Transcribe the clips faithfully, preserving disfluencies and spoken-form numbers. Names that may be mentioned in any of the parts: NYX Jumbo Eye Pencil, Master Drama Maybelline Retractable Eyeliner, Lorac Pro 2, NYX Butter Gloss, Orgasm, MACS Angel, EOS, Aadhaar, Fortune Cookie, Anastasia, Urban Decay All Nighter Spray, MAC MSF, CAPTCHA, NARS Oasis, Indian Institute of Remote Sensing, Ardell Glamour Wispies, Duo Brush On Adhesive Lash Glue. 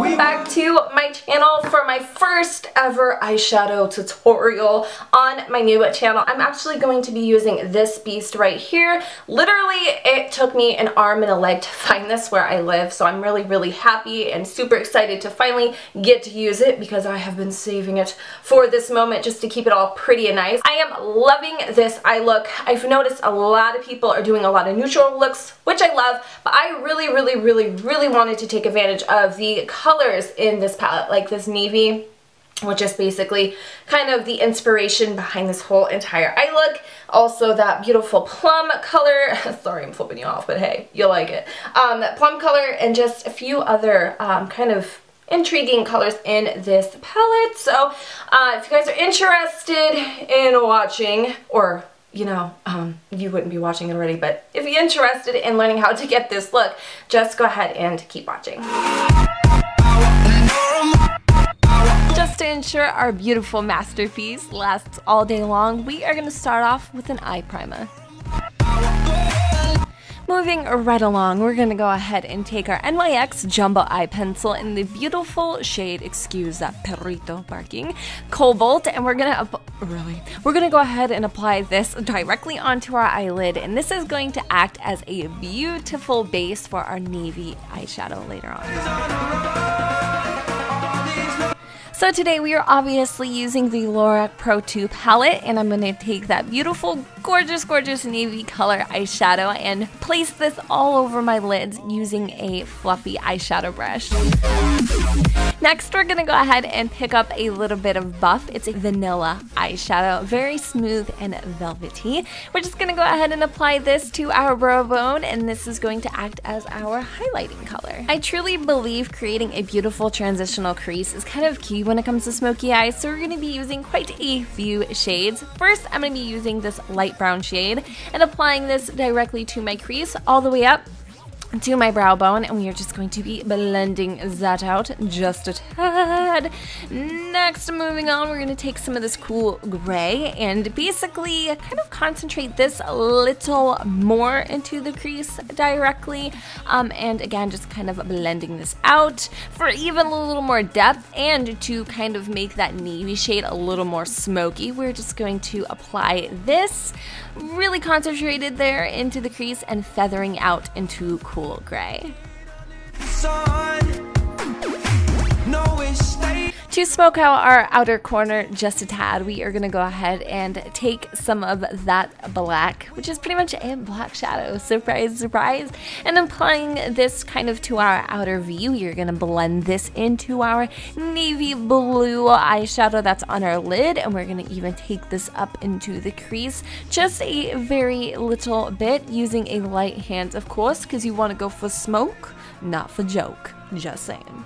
welcome back to my channel for my first ever eyeshadow tutorial on my new channel. I'm actually going to be using this beast right here. Literally, it took me an arm and a leg to find this where I live, so I'm really, really happy and super excited to finally get to use it because I have been saving it for this moment just to keep it all pretty and nice. I am loving this eye look. I've noticed a lot of people are doing a lot of neutral looks, which I love, but I really, really, really, really wanted to take advantage of the colors in this palette, like this navy, which is basically kind of the inspiration behind this whole entire eye look. Also that beautiful plum color, sorry I'm flipping you off, but hey, you'll like it. Um, that plum color and just a few other um, kind of intriguing colors in this palette. So uh, if you guys are interested in watching, or you know, um, you wouldn't be watching it already, but if you're interested in learning how to get this look, just go ahead and keep watching. Just to ensure our beautiful masterpiece lasts all day long, we are going to start off with an eye primer. Moving right along, we're going to go ahead and take our N Y X Jumbo Eye Pencil in the beautiful shade, excuse that perrito barking, Cobalt, and we're going to, really, we're going to go ahead and apply this directly onto our eyelid, and this is going to act as a beautiful base for our navy eyeshadow later on. So today we are obviously using the Lorac Pro two palette, and I'm going to take that beautiful, gorgeous, gorgeous navy color eyeshadow and place this all over my lids using a fluffy eyeshadow brush. Next, we're going to go ahead and pick up a little bit of buff. It's a vanilla eyeshadow, very smooth and velvety. We're just going to go ahead and apply this to our brow bone, and this is going to act as our highlighting color. I truly believe creating a beautiful transitional crease is kind of key when it comes to smoky eyes, so we're going to be using quite a few shades. First, I'm going to be using this light brown shade and applying this directly to my crease all the way up to my brow bone, and we are just going to be blending that out just a tad. Next, moving on, we're going to take some of this cool gray and basically kind of concentrate this a little more into the crease directly, um, and again just kind of blending this out for even a little more depth, and to kind of make that navy shade a little more smoky, we're just going to apply this really concentrated there into the crease and feathering out into cool gray. To smoke out our outer corner just a tad, we are going to go ahead and take some of that black, which is pretty much a black shadow, surprise, surprise, and applying this kind of to our outer V. You're going to blend this into our navy blue eyeshadow that's on our lid, and we're going to even take this up into the crease just a very little bit, using a light hand, of course, because you want to go for smoke, not for joke, just saying.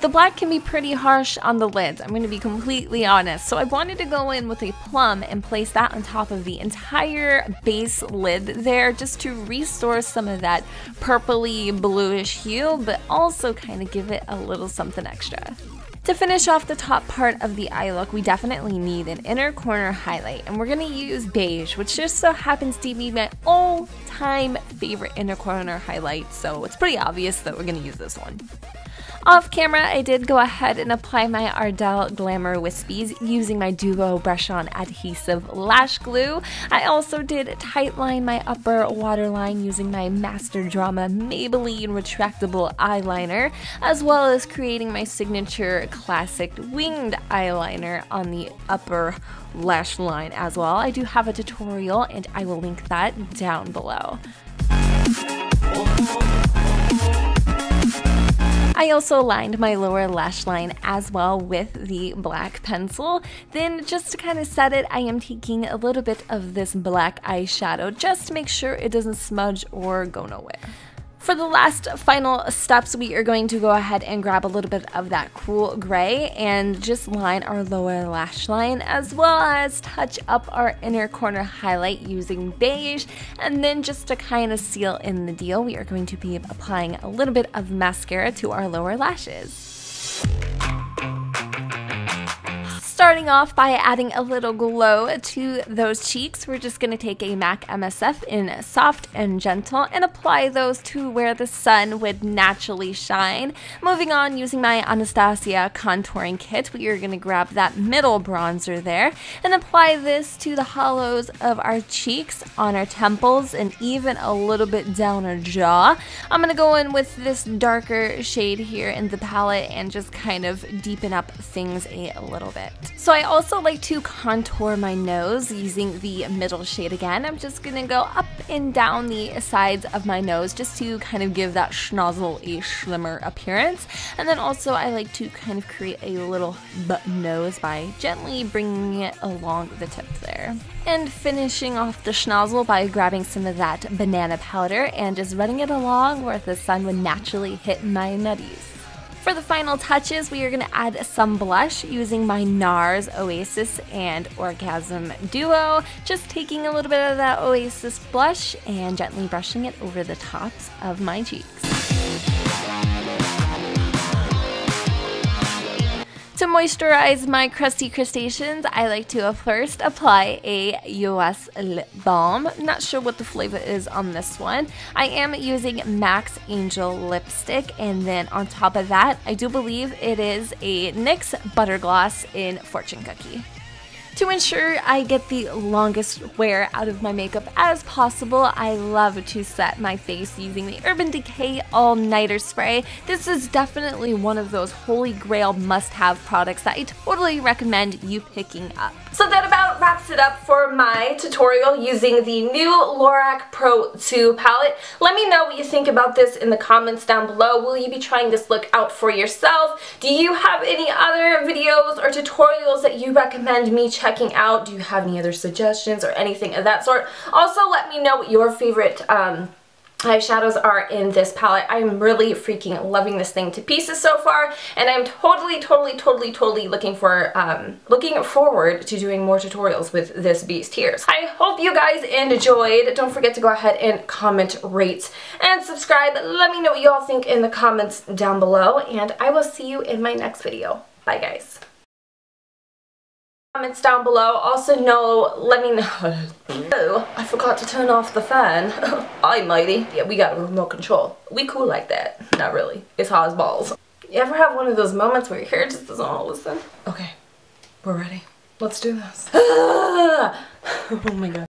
The black can be pretty harsh on the lids, I'm going to be completely honest, so I wanted to go in with a plum and place that on top of the entire base lid there just to restore some of that purpley bluish hue, but also kind of give it a little something extra. To finish off the top part of the eye look, we definitely need an inner corner highlight, and we're going to use beige, which just so happens to be my all-time favorite inner corner highlight, so it's pretty obvious that we're going to use this one. Off camera, I did go ahead and apply my Ardell Glamour Wispies using my Duo Brush On Adhesive Lash Glue. I also did tightline my upper waterline using my Master Drama Maybelline Retractable Eyeliner, as well as creating my signature classic winged eyeliner on the upper lash line as well. I do have a tutorial and I will link that down below. I also lined my lower lash line as well with the black pencil. Then just to kind of set it, I am taking a little bit of this black eyeshadow just to make sure it doesn't smudge or go nowhere. For the last final steps, we are going to go ahead and grab a little bit of that cool gray and just line our lower lash line, as well as touch up our inner corner highlight using beige. And then just to kind of seal in the deal, we are going to be applying a little bit of mascara to our lower lashes. starting off by adding a little glow to those cheeks, we're just going to take a MAC M S F in Soft and Gentle and apply those to where the sun would naturally shine. Moving on, using my Anastasia contouring kit, we are going to grab that middle bronzer there and apply this to the hollows of our cheeks, on our temples, and even a little bit down our jaw. I'm going to go in with this darker shade here in the palette and just kind of deepen up things a little bit. So I also like to contour my nose using the middle shade again. I'm just going to go up and down the sides of my nose just to kind of give that schnozzle a slimmer appearance. And then also I like to kind of create a little butt nose by gently bringing it along the tip there. And finishing off the schnozzle by grabbing some of that banana powder and just running it along where the sun would naturally hit my nutties. For the final touches, we are going to add some blush using my NARS Oasis and Orgasm Duo. Just taking a little bit of that Oasis blush and gently brushing it over the tops of my cheeks. To moisturize my crusty crustaceans, I like to first apply a E O S lip balm. Not sure what the flavor is on this one. I am using MAC's Angel lipstick, and then on top of that, I do believe it is a NYX Butter Gloss in Fortune Cookie. To ensure I get the longest wear out of my makeup as possible, I love to set my face using the Urban Decay All Nighter Spray. This is definitely one of those holy grail must-have products that I totally recommend you picking up. So that about wraps it up for my tutorial using the new Lorac Pro two palette. Let me know what you think about this in the comments down below. Will you be trying this look out for yourself? Do you have any other videos or tutorials that you recommend me checking checking out? Do you have any other suggestions or anything of that sort? Also, let me know what your favorite um, eyeshadows are in this palette. I'm really freaking loving this thing to pieces so far, and I'm totally, totally, totally, totally looking for, um, looking forward to doing more tutorials with this beast here. So I hope you guys enjoyed. Don't forget to go ahead and comment, rate, and subscribe. Let me know what you all think in the comments down below, and I will see you in my next video. Bye, guys. Comments down below. Also know, let me know. Oh, I forgot to turn off the fan. Aye, mighty. Yeah, we got a remote control. We cool like that. Not really. It's hot as balls. You ever have one of those moments where your hair just doesn't want to listen? Okay, we're ready. Let's do this. Oh my god.